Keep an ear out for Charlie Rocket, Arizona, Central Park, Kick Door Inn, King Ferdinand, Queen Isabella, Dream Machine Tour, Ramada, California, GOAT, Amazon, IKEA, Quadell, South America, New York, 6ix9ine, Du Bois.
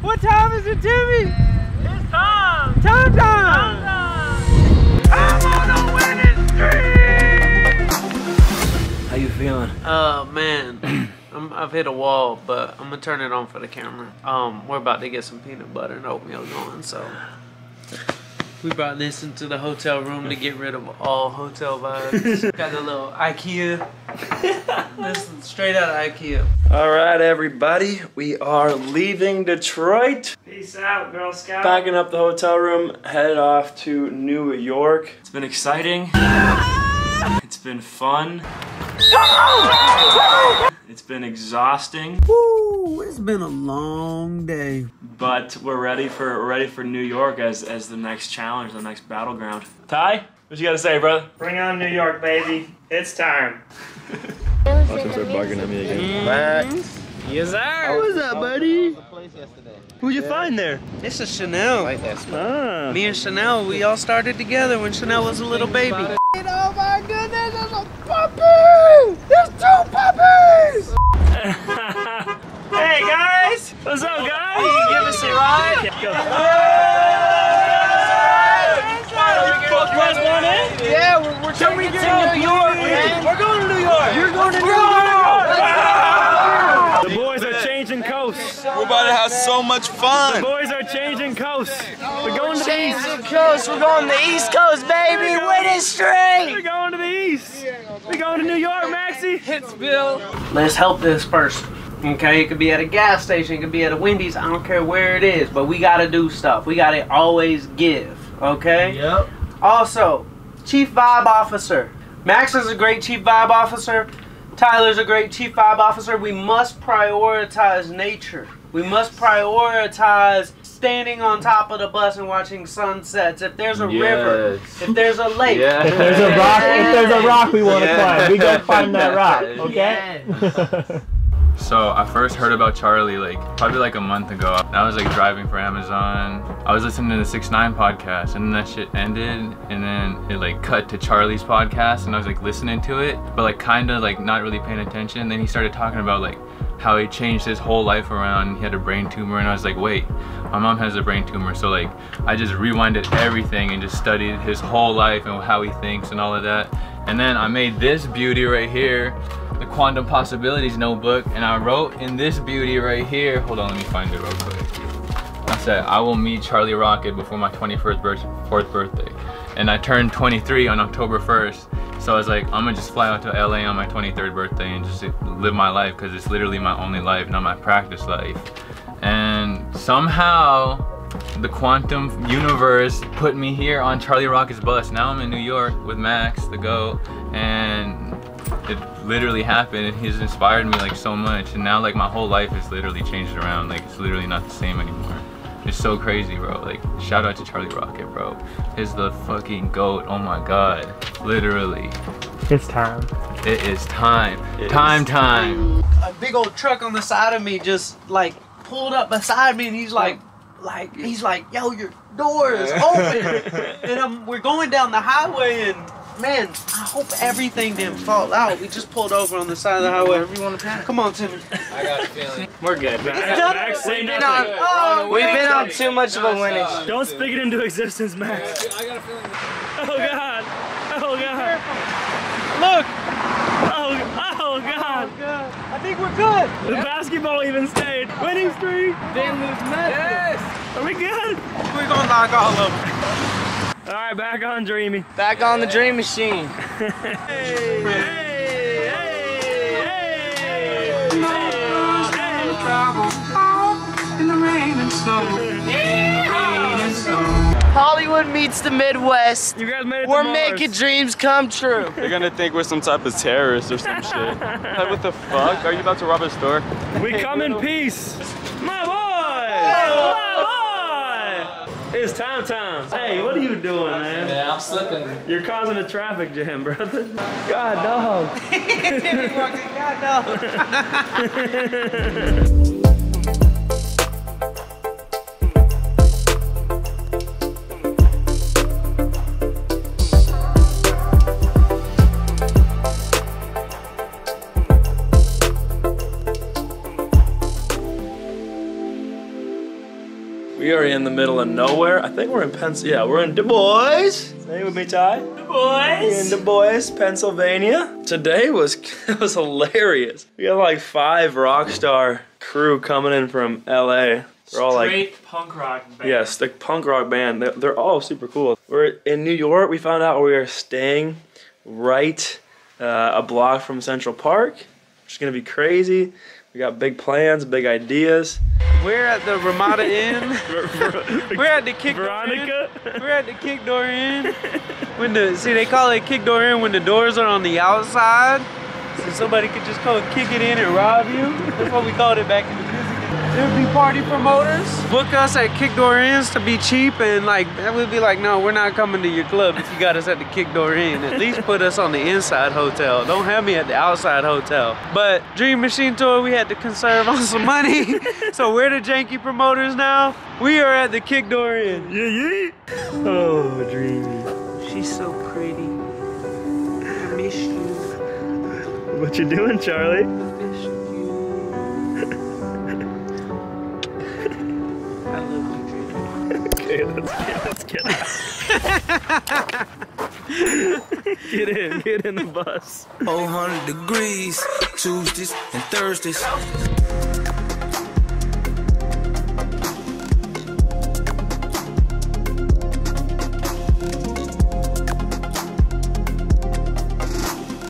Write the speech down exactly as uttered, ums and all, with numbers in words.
What time is it, Timmy? It's time! Time time! Time time! I'm on a winning streak! How you feeling? Uh, man. I'm, I've hit a wall, but I'm gonna turn it on for the camera. Um, we're about to get some peanut butter and oatmeal going, so. We brought this into the hotel room to get rid of all hotel vibes. Got a little IKEA. This is straight out of IKEA. All right, everybody. We are leaving Detroit. Peace out, Girl Scout. Packing up the hotel room, headed off to New York. It's been exciting. It's been fun. It's been exhausting. Woo! It's been a long day. But we're ready for we're ready for New York as as the next challenge, the next battleground. Ty, what you got to say, brother? Bring on New York, baby! It's time. Watch him start barking at me again. Mm-hmm. Yes, sir. What's up, buddy? Who'd you find there? This is Chanel. Like that ah. Me and Chanel, we all started together when Chanel was a little baby. Oh my goodness, there's a puppy! There's two puppies! Hey guys! What's up, guys? Oh, you give us a ride? Go. Oh, yeah, we're, we're trying we to get to New York, man. We're going to New York. You're going to New York. The boys are changing coasts. We're about to have so much fun. The boys are changing coasts. We're going to the east coast. We're going to the east coast, baby. Winning streak. We're going to the east. We're going to New York, Maxie. Hitsville. Let's help this person. Okay, it could be at a gas station, it could be at a Wendy's, I don't care where it is, but we gotta do stuff. We gotta always give, okay? Yep. Also, Chief Vibe Officer. Max is a great Chief Vibe Officer. Tyler's a great Chief Vibe Officer. We must prioritize nature. We must prioritize standing on top of the bus and watching sunsets. If there's a yes. river, if there's a lake, yes. if there's a rock, if there's a rock we want to yes. climb, we go find that rock, okay? Yes. So I first heard about Charlie like probably like a month ago. I was like driving for Amazon. I was listening to the six nine podcast and then that shit ended and then it like cut to Charlie's podcast and I was like listening to it but like kind of like not really paying attention. And then he started talking about like how he changed his whole life around. He had a brain tumor and I was like, wait, my mom has a brain tumor. So like I just rewinded everything and just studied his whole life and how he thinks and all of that. And then I made this beauty right here, the Quantum Possibilities Notebook, and I wrote in this beauty right here, hold on, let me find it real quick. I said, I will meet Charlie Rocket before my twenty-first birthday. And I turned twenty-three on October first, so I was like, I'm gonna just fly out to L A on my twenty-third birthday and just live my life, because it's literally my only life, not my practice life. And somehow, the quantum universe put me here on Charlie Rocket's bus. Now I'm in New York with Max, the GOAT, and it literally happened and he's inspired me like so much. And now like my whole life is literally changed around. Like it's literally not the same anymore. It's so crazy, bro. Like shout out to Charlie Rocket, bro. He's the fucking GOAT, oh my God. Literally. It's time. It is time. It time, is time. A big old truck on the side of me just like pulled up beside me and he's like, like he's like, yo, your door is open. And um, we're going down the highway and man, I hope everything didn't fall out. We just pulled over on the side of the highway. Whatever you want to pass. Come on, Timmy. I got a feeling. We're good. We've been on, oh, we've been on too much of a winning. Don't speak it into existence, Max. I got a feeling. Oh God. Oh God. Look. Oh. Oh God. Oh God. I think we're good. The yeah. basketball even stayed. Winning streak. Didn't lose nothing. Yes. Are we good? We're gonna knock all over. All right, back on Dreamy. Back on the Dream Machine. Hey, hey, hey, hey, hey. Travel in the rain and snow. Hollywood meets the Midwest. You guys made it. We're making dreams come true. They're gonna think we're some type of terrorist or some shit. Like, what the fuck? Are you about to rob a store? We come in peace. My boy. My boy. It's time time. Hey, what are you doing, man? Yeah, I'm slipping. You're causing a traffic jam, brother. God, dog. God, dog. We are in the middle of nowhere. I think we're in Pens. Yeah, we're in Du Bois. Say with me, Ty. Du Bois. We're in Du Bois, Pennsylvania. Today was it was hilarious. We got like five rock star crew coming in from L A. They're all Straight like, punk rock band. Yes, the punk rock band. They're, they're all super cool. We're in New York. We found out we are staying right uh, a block from Central Park, which is gonna be crazy. We got big plans, big ideas. We're at the Ramada Inn. We're at the Kick Veronica. Door Inn. We're at the Kick Door Inn. When the, see, they call it Kick Door Inn when the doors are on the outside. So somebody could just go kick it in and rob you. That's what we called it back in the music. There'd be party promoters. Book us at Kick Door Inns to be cheap, and like that would be like, no, we're not coming to your club if you got us at the Kick Door Inn. At least put us on the inside hotel. Don't have me at the outside hotel. But Dream Machine Tour, we had to conserve on some money. So we're the janky promoters now. We are at the Kick Door Inn. Yeah, yeah. Oh, Dreamy. She's so pretty. I miss you. What you doing, Charlie? I miss you. I love you, Dreamy. Okay, let's get, let's get in. Get in, get in the bus. four hundred degrees, Tuesdays and Thursdays.